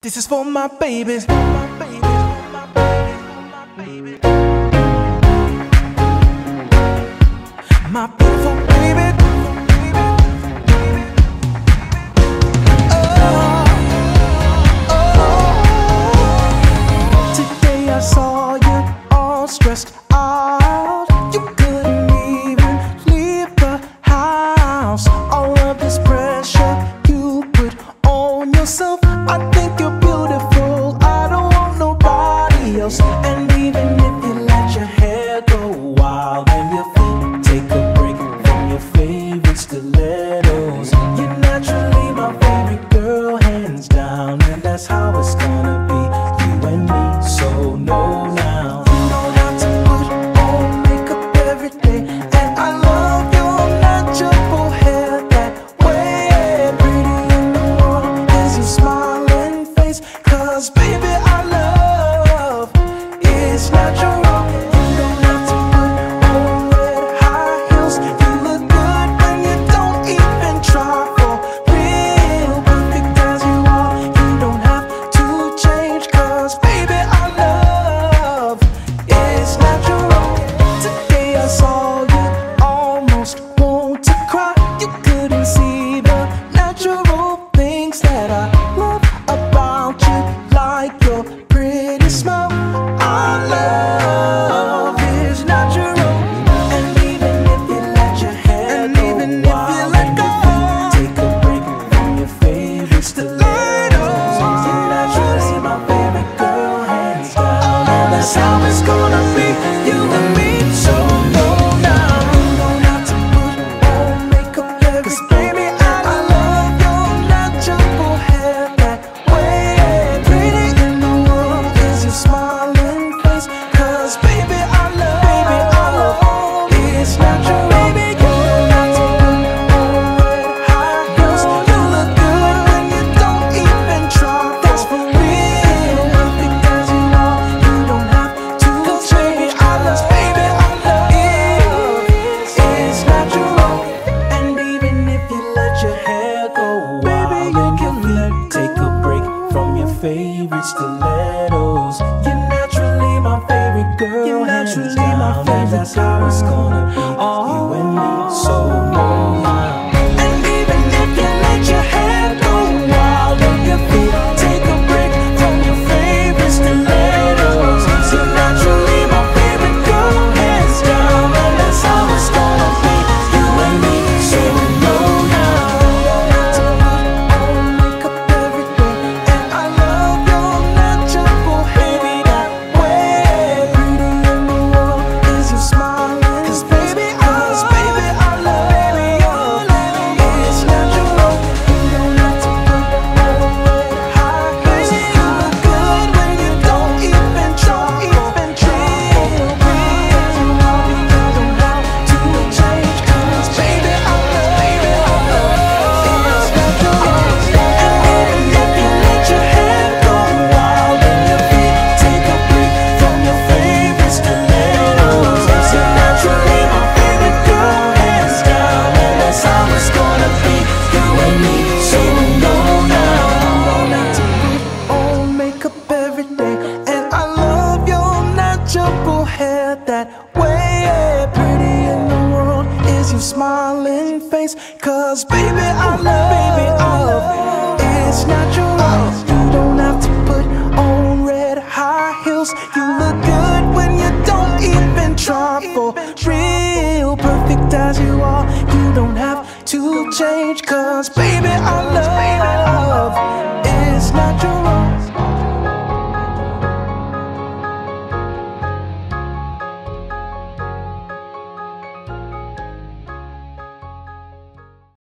This is for my babies. My beautiful baby. Oh, oh. Today I saw you all stressed out. You couldn't even leave the house. All of this pressure you put on yourself. I think you're beautiful, I don't want nobody else. And even if you let your hair go wild and you think, take a break from your favorite stilettos. You're naturally my favorite girl, hands down, and that's how it's gonna be, you and me, so know now. You don't have to put on makeup every day, and I love your natural hair that way. Pretty in the world is your smile, 'cause baby I love it's natural. You don't have to put on red high heels. You look good when you don't even try for real. Perfect as you are, you don't have to change, 'cause baby I love it's natural. Today I saw you almost want to cry. You couldn't see the natural things that I love about you, like your pretty smile. Our love is natural. And even if you let your hair go wild, take a break from your favorite stilettos. You're naturally my favorite girl, hands down, and that's how it's gonna be, you and me, so know now. You don't have to put on makeup every day, 'cause baby I love your natural hair that favorite stilettos. You're naturally my favorite girl. You're naturally my favorite girl. That's how it's gonna be, you and me, so know now. And even if you let your hair go wild and your feet, take a break from your favorite stilettos. You're naturally my favorite girl, hands down, and that's how it's gonna be, you and me, so know now. That way, pretty in the world is your smiling face, 'cause baby I love, it's natural. You don't have to put on red high heels. You look good when you don't even try for real. Perfect as you are, you don't have to change, 'cause baby I love